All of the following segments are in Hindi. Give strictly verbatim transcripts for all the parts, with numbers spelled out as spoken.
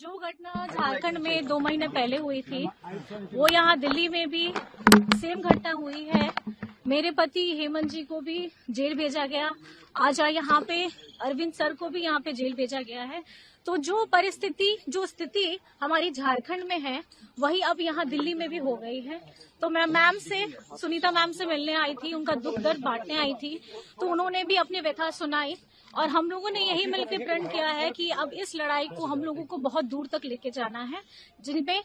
जो घटना झारखंड में दो महीने पहले हुई थी वो यहाँ दिल्ली में भी सेम घटना हुई है। मेरे पति हेमंत जी को भी जेल भेजा गया, आज यहाँ पे अरविंद सर को भी यहाँ पे जेल भेजा गया है। तो जो परिस्थिति जो स्थिति हमारी झारखंड में है वही अब यहाँ दिल्ली में भी हो गई है। तो मैं मैम से, सुनीता मैम से मिलने आई थी, उनका दुख दर्द बांटने आई थी, तो उन्होंने भी अपनी व्यथा सुनाई और हम लोगों ने यही मिलकर प्रण किया है कि अब इस लड़ाई को हम लोगों को बहुत दूर तक लेके जाना है, जिनपे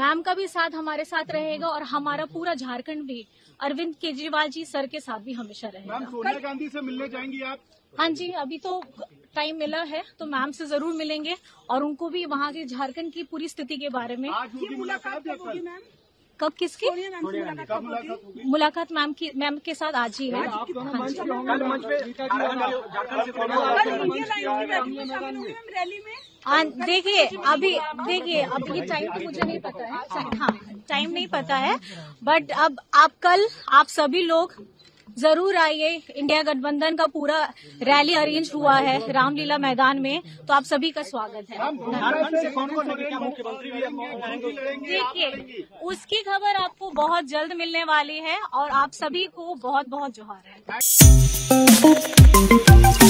मैम का भी साथ हमारे साथ रहेगा और हमारा पूरा झारखंड भी अरविंद केजरीवाल जी सर के साथ भी हमेशा रहेगा। मैम सोनिया गांधी से मिलने जाएंगी आप? हाँ जी, अभी तो टाइम मिला है तो मैम से जरूर मिलेंगे और उनको भी वहाँ के झारखंड की पूरी स्थिति के बारे में मुलाकात होगी। मैम कब किसकी मुलाकात? मैम की मैम के साथ आज ही है। देखिए अभी देखिए अभी ये टाइम मुझे नहीं पता है, हाँ टाइम नहीं पता है, बट अब आप कल आप सभी लोग जरूर आइए। इंडिया गठबंधन का पूरा रैली अरेंज हुआ है रामलीला मैदान में, तो आप सभी का स्वागत है। देखिए उसकी खबर आपको बहुत जल्द मिलने वाली है और आप सभी को बहुत बहुत जोहार है।